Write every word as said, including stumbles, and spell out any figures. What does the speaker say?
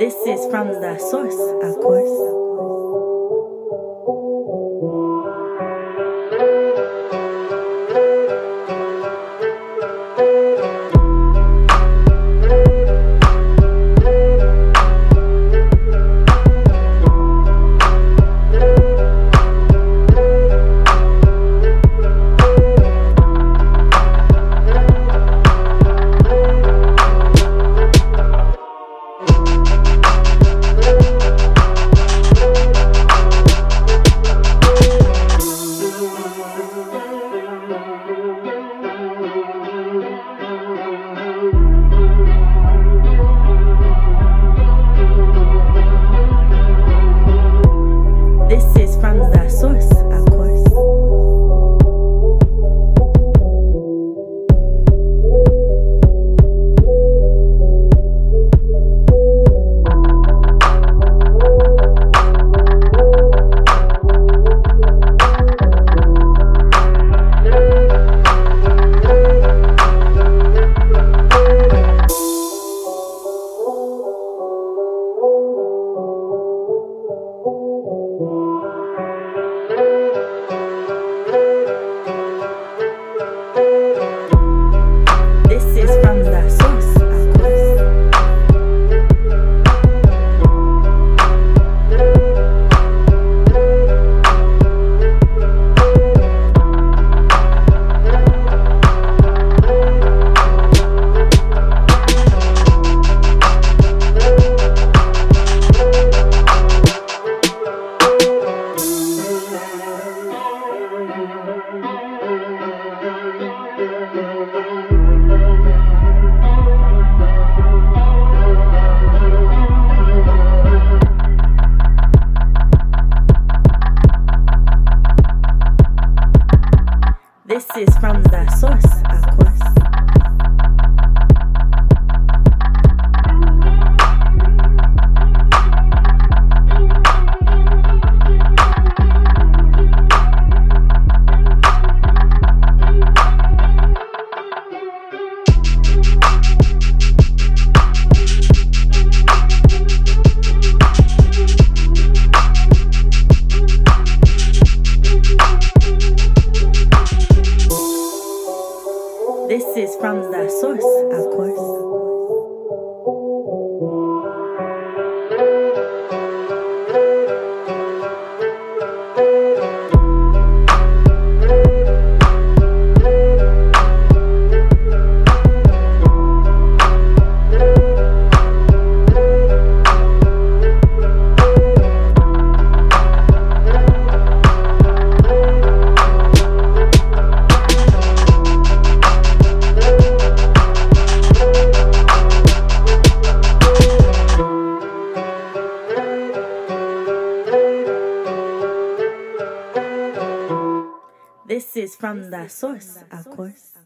This is from the source, of course. This is from the source, of course. This is from the source, of course. This is from the source, of course.